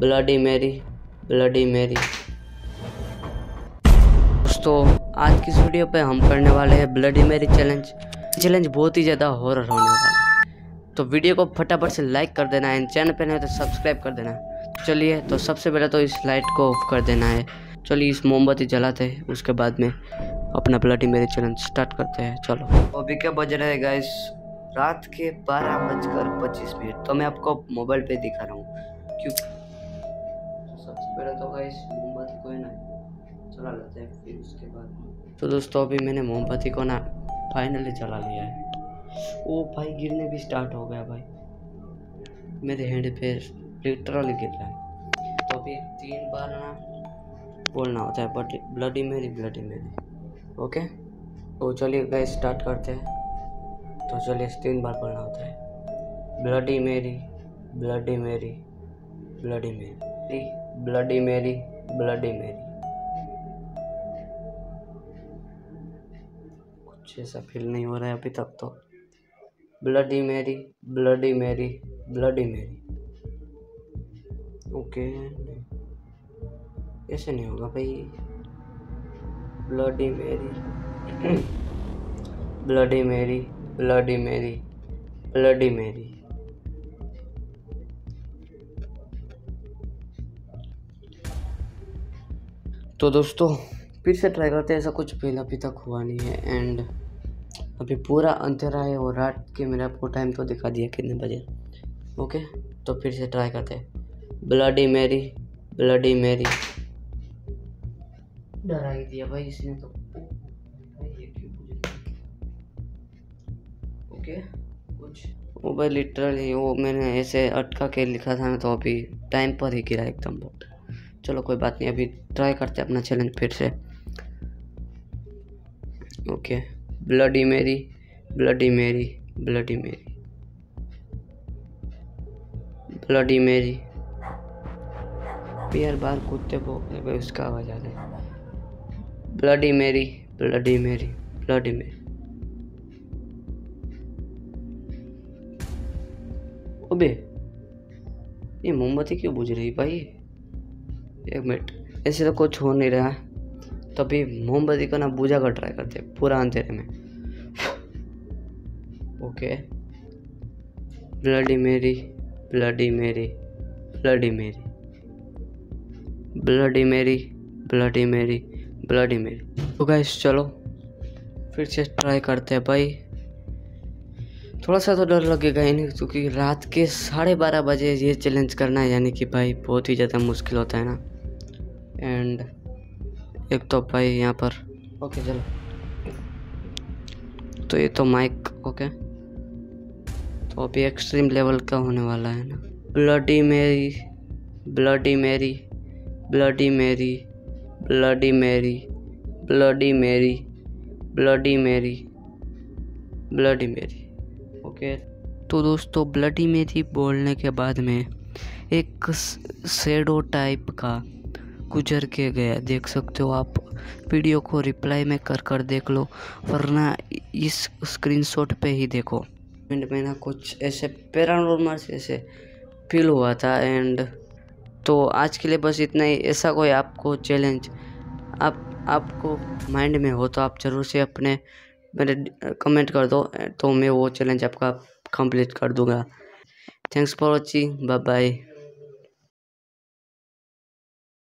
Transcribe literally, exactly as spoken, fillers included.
Bloody Mary, bloody Mary. दोस्तों आज की इस वीडियो पे हम करने वाले हैं ब्लडी मैरी चैलेंज। चैलेंज बहुत ही ज़्यादा हॉरर होने वाला है, तो वीडियो को फटाफट से लाइक कर देना है, चैनल पे नहीं तो सब्सक्राइब कर देना है। चलिए तो सबसे पहले तो इस लाइट को ऑफ कर देना है। चलिए इस मोमबत्ती जलाते हैं, उसके बाद में अपना ब्लडी मैरी चैलेंज स्टार्ट करते हैं। चलो अभी क्या बज रहा है गाइस, रात के बारह बजकर पच्चीस मिनट। तो मैं आपको मोबाइल पे दिखा रहा हूँ क्यों। सबसे पहले तो गाइस मोमबत्ती को है ना चला लेते हैं, फिर उसके बाद। तो दोस्तों अभी मैंने मोमबत्ती को ना फाइनली चला लिया है। वो भाई गिरने भी स्टार्ट हो गया, भाई मेरे हैंड पे लिटरली गिर रहा है। तो अभी तीन बार ना बोलना होता है but bloody Mary, bloody Mary. Okay तो चलिए गाइस स्टार्ट करते हैं। तो चलिए तीन बार पढ़ना होता है bloody Mary, bloody Mary, bloody Mary, bloody Mary, bloody Mary. कुछ ऐसा फील नहीं हो रहा है अभी तक तो। Bloody Mary, bloody Mary, bloody Mary. Okay ऐसे नहीं होगा भाई। Bloody Mary, bloody Mary, bloody Mary, bloody Mary. तो दोस्तों फिर से ट्राई करते हैं, ऐसा कुछ पहले अभी तक हुआ नहीं है। एंड अभी पूरा अंधेरा है और रात के मैंने आपको टाइम तो दिखा दिया कितने बजे। ओके तो फिर से ट्राई करते हैं ब्लडी मैरी, ब्लडी मैरी। डरा ही दिया भाई इसने तो। कुछ वो भाई लिटरली वो मैंने ऐसे अटका के लिखा था ना, तो अभी टाइम पर ही गिरा एकदम बोट। चलो कोई बात नहीं, अभी ट्राई करते अपना चैलेंज फिर से। Okay bloody Mary, bloody Mary, bloody Mary, bloody Mary. यार बार कुत्ते भौंकने पे उसका आवाज़ आ रहा है। Bloody Mary, bloody Mary, bloody Mary. अबे ये मोमबत्ती क्यों बुझ रही भाई, एक मिनट। ऐसे तो कुछ हो नहीं रहा, तभी मोमबत्ती को ना बुझा कर ट्राई करते पूरा अंधेरे में। Okay bloody Mary, bloody Mary, bloody Mary, bloody Mary, bloody Mary, bloody Mary. तो गाइस चलो फिर से ट्राई करते हैं भाई। थोड़ा सा तो डर लगेगा ही नहीं, क्योंकि रात के साढ़े बारह बजे ये चैलेंज करना है यानी कि भाई बहुत ही ज़्यादा मुश्किल होता है ना। एंड एक तो भाई यहाँ पर ओके चलो, तो ये तो माइक ओके, तो अभी एक्सट्रीम लेवल का होने वाला है ना। Bloody Mary, bloody Mary, bloody Mary, bloody Mary, bloody Mary, bloody Mary, bloody Mary. Okay तो दोस्तों ब्लडी मैरी बोलने के बाद में एक शेडो टाइप का गुजर के गया, देख सकते हो आप। वीडियो को रिप्लाई में कर कर देख लो, वरना इस स्क्रीनशॉट पे ही देखो। एंड मेरा कुछ ऐसे पैरानॉर्मल से ऐसे फील हुआ था। एंड तो आज के लिए बस इतना ही। ऐसा कोई आपको चैलेंज आप आपको माइंड में हो तो आप ज़रूर से अपने मेरे कमेंट कर दो, तो मैं वो चैलेंज आपका कंप्लीट कर दूंगा। Thanks for watching, bye bye.